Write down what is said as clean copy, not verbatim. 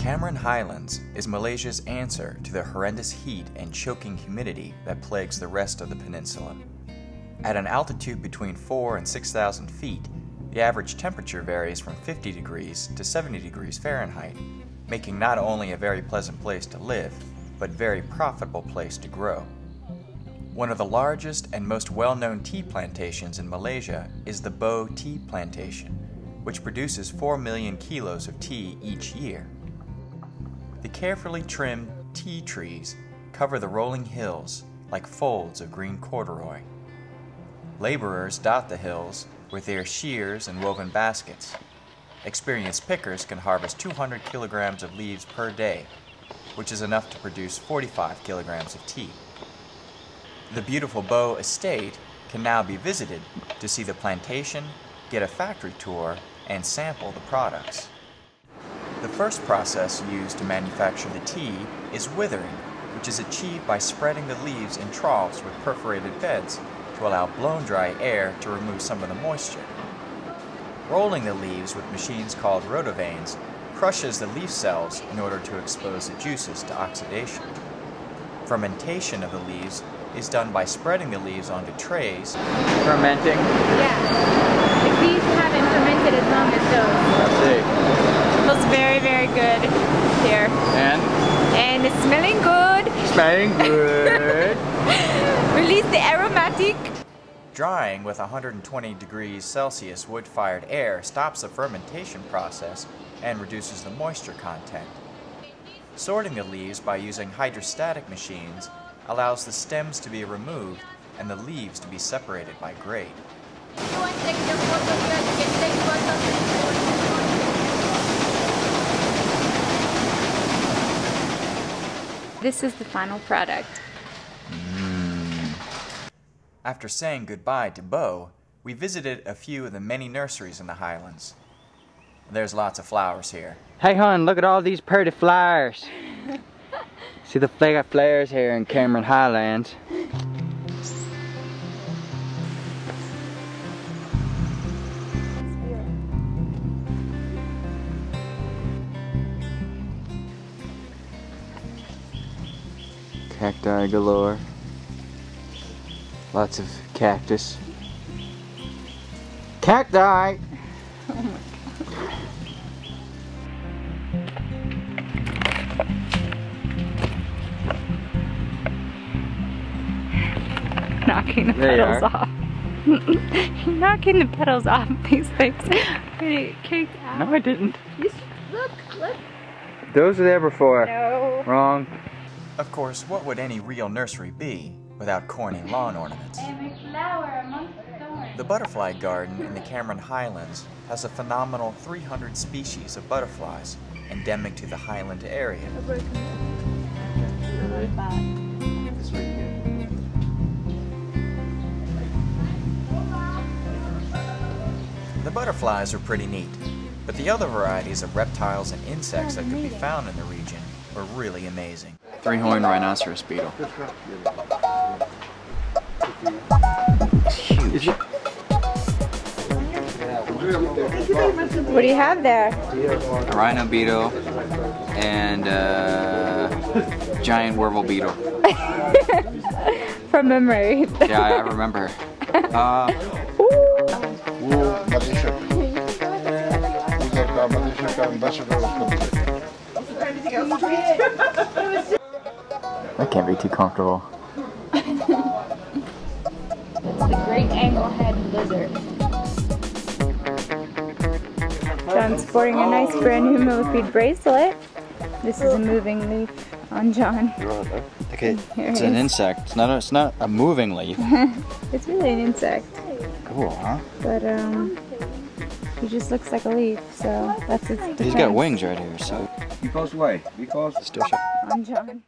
Cameron Highlands is Malaysia's answer to the horrendous heat and choking humidity that plagues the rest of the peninsula. At an altitude between 4,000 and 6,000 feet, the average temperature varies from 50 degrees to 70 degrees Fahrenheit, making not only a very pleasant place to live, but a very profitable place to grow. One of the largest and most well-known tea plantations in Malaysia is the Boh Tea Plantation, which produces 4 million kilos of tea each year. The carefully trimmed tea trees cover the rolling hills like folds of green corduroy. Laborers dot the hills with their shears and woven baskets. Experienced pickers can harvest 200 kilograms of leaves per day, which is enough to produce 45 kilograms of tea. The beautiful Boh Estate can now be visited to see the plantation, get a factory tour, and sample the products. The first process used to manufacture the tea is withering, which is achieved by spreading the leaves in troughs with perforated beds to allow blown-dry air to remove some of the moisture. Rolling the leaves with machines called rotovanes crushes the leaf cells in order to expose the juices to oxidation. Fermentation of the leaves is done by spreading the leaves onto trays. Fermenting? Yeah. The leaves haven't fermented as long as those. I see. Smells very good here. And it's smelling good. Smelling good. Release the aromatic. Drying with 120 degrees Celsius wood-fired air stops the fermentation process and reduces the moisture content. Sorting the leaves by using hydrostatic machines allows the stems to be removed and the leaves to be separated by grade. This is the final product. After saying goodbye to Boh, we visited a few of the many nurseries in the Highlands. There's lots of flowers here. Hey hon, look at all these pretty flowers. See the flowers here in Cameron Highlands. Cacti galore. Lots of cactus. Cacti! Oh my God. Knocking the petals off. Knocking the petals off these things. Wait, kicked out. No, I didn't. Look. Those were there before. No. Wrong. Of course, what would any real nursery be without corny lawn ornaments? Every flower amongst the thorns. The butterfly garden in the Cameron Highlands has a phenomenal 300 species of butterflies endemic to the Highland area. The butterflies are pretty neat, but the other varieties of reptiles and insects that could be found in the region were really amazing. Three-horned rhinoceros beetle. It's huge. What do you have there? A rhino beetle and a giant werewolf beetle. From memory. Yeah, I remember. That can't be too comfortable. It's the great anglehead lizard. John's sporting a nice brand new millipede bracelet. This is a moving leaf on John. Okay, it's an insect. It's not a moving leaf. It's really an insect. Cool, huh? But he just looks like a leaf, so that's its defense. He's got wings right here, so. Because why? Because... Still shot. I'm John.